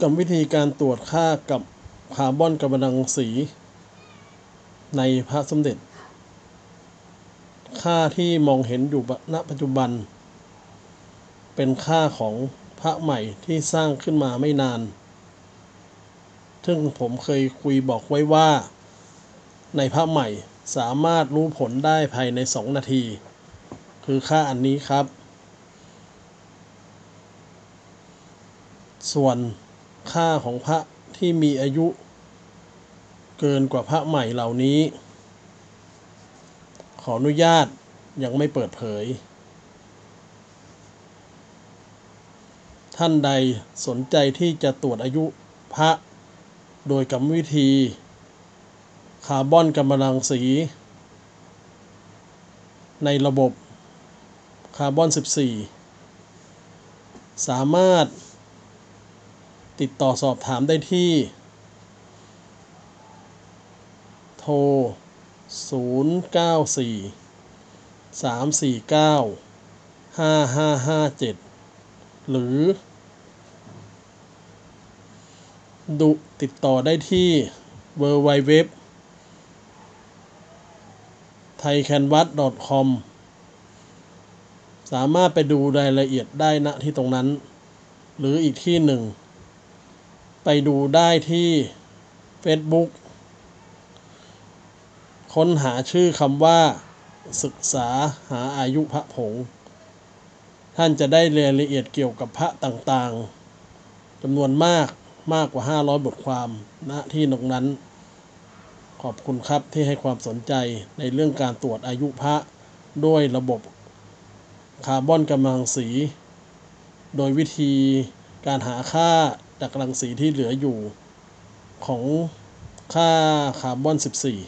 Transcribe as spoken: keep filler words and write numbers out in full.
กับวิธีการตรวจค่ากับคาร์บอนกัมมันตรังสีในพระสมเด็จค่าที่มองเห็นอยู่ณปัจจุบันเป็นค่าของพระใหม่ที่สร้างขึ้นมาไม่นานซึ่งผมเคยคุยบอกไว้ว่าในพระใหม่สามารถรู้ผลได้ภายในสองนาทีคือค่าอันนี้ครับส่วนค่าของพระที่มีอายุเกินกว่าพระใหม่เหล่านี้ขออนุญาตยังไม่เปิดเผยท่านใดสนใจที่จะตรวจอายุพระโดยกรรมวิธีคาร์บอนกัมมันตรังสีในระบบคาร์บอนสิบสี่สามารถติดต่อสอบถามได้ที่โทรศูนย์ เก้า สี่ สาม สี่ เก้า ห้า ห้า ห้า เจ็ดหรือดูติดต่อได้ที่ ดับเบิลยู ดับเบิลยู ดับเบิลยู ดอท ไทยแคนวัส ดอท คอม สามารถไปดูรายละเอียดได้ณที่ตรงนั้นหรืออีกที่หนึ่งไปดูได้ที่ Facebook ค้นหาชื่อคำว่าศึกษาหาอายุพระผงท่านจะได้รายละเอียดเกี่ยวกับพระต่างๆจำนวนมากมากกว่าห้าร้อยบทความณที่ตรงนั้นขอบคุณครับที่ให้ความสนใจในเรื่องการตรวจอายุพระด้วยระบบคาร์บอนกัมมันตรังสีโดยวิธีการหาค่าจากรังสีที่เหลืออยู่ของค่าคาร์บอนสิบสี่